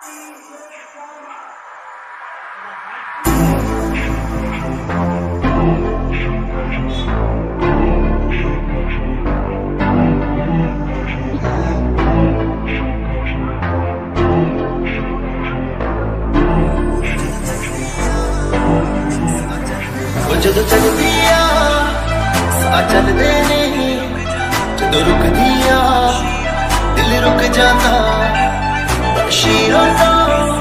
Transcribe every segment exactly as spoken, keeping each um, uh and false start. जदों चढ़दिया साथ चलदे नहीं, जदों रुकदिया दिल रुक जाता। She don't know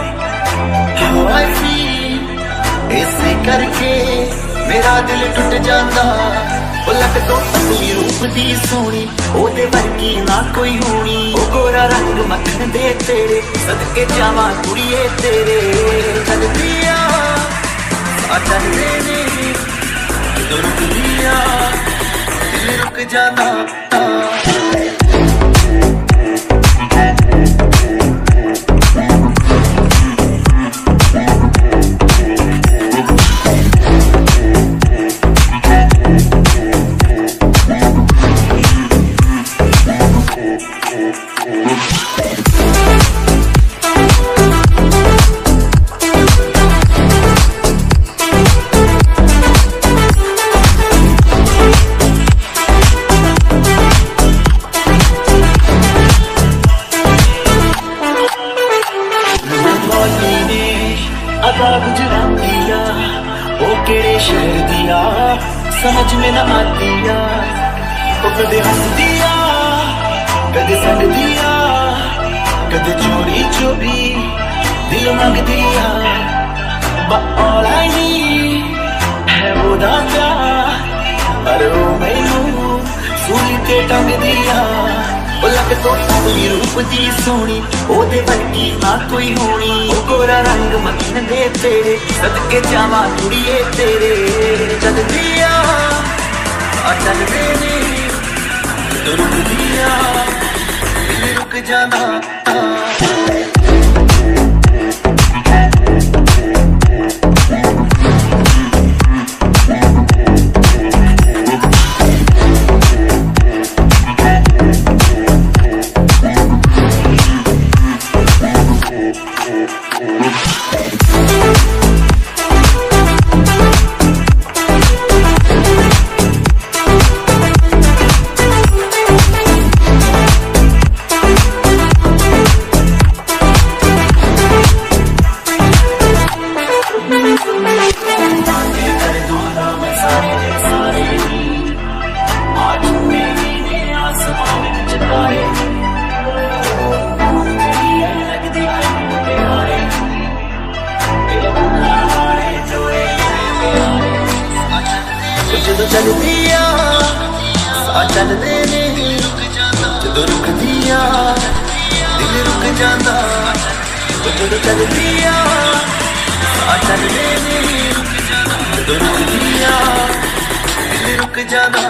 how I feel, ऐसे करके मेरा दिल टूट जाता। वो लगदों असली रूप दी सोनी, ओदे वर्गी ना कोई होनी। ओ गोरा रंग मक्खन दे तेरे, सदके जावा कुड़िए तेरे। चलदिया साथ चलदे नहीं, जदों रुकदिया दिल रुक जाता। समझ में ना आती या वो कदे हंस दिया कदे सड़ दिया कदे चोरी चोरी दिल मांग दिया। But all I need है वो दादा, अरे वो मैनू सूली ते टांग दिया। वो लगदों असली रूप दी सोनी, ओदे वर्गी ना कोई होनी। ओ गोरा रंग मक्खन दे तेरे, सदके जावां कुड़िए तेरे। चलदिया साथ चलदे नहीं, जदों रुकदिया दिल रुक जाता। चलदिया साथ चलदे नहीं, जदों रुकदिया दिल रुक जाता। जदों चलदिया साथ चलदे नहीं, जदों रुकदिया दिल रुक जाता।